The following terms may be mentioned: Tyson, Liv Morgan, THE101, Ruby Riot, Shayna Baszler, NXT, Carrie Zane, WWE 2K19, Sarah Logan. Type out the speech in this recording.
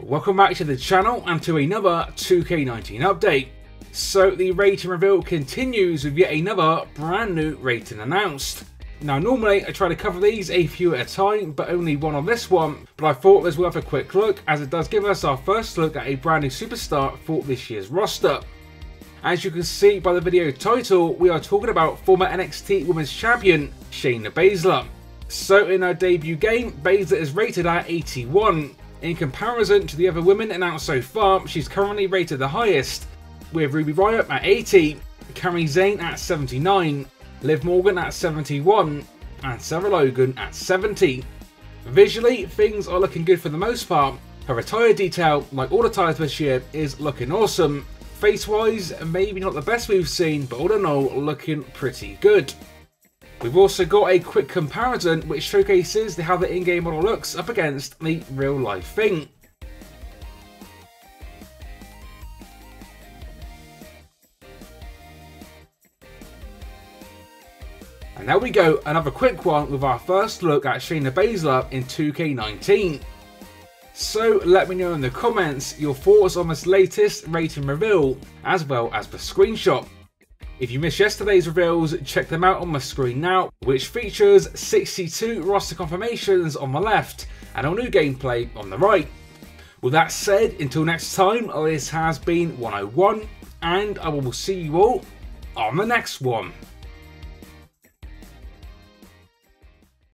Welcome back to the channel and to another 2K19 update. So the rating reveal continues with yet another brand new rating announced. Now normally I try to cover these a few at a time, but only one on this one, but I thought it was worth a quick look as it does give us our first look at a brand new superstar for this year's roster. As you can see by the video title, we are talking about former NXT Women's Champion Shayna Baszler. So in her debut game, Baszler is rated at 81. In comparison to the other women announced so far, she's currently rated the highest, with Ruby Riot at 80, Carrie Zane at 79, Liv Morgan at 71, and Sarah Logan at 70. Visually, things are looking good for the most part. Her attire detail, like all the times this year, is looking awesome. Face-wise, maybe not the best we've seen, but all in all, looking pretty good. We've also got a quick comparison which showcases how the in-game model looks up against the real-life thing. And there we go, another quick one with our first look at Shayna Baszler in 2K19. So let me know in the comments your thoughts on this latest rating reveal as well as the screenshot. If you missed yesterday's reveals, check them out on my screen now, which features 62 roster confirmations on the left and all new gameplay on the right. With that said, until next time, this has been THE101 and I will see you all on the next one.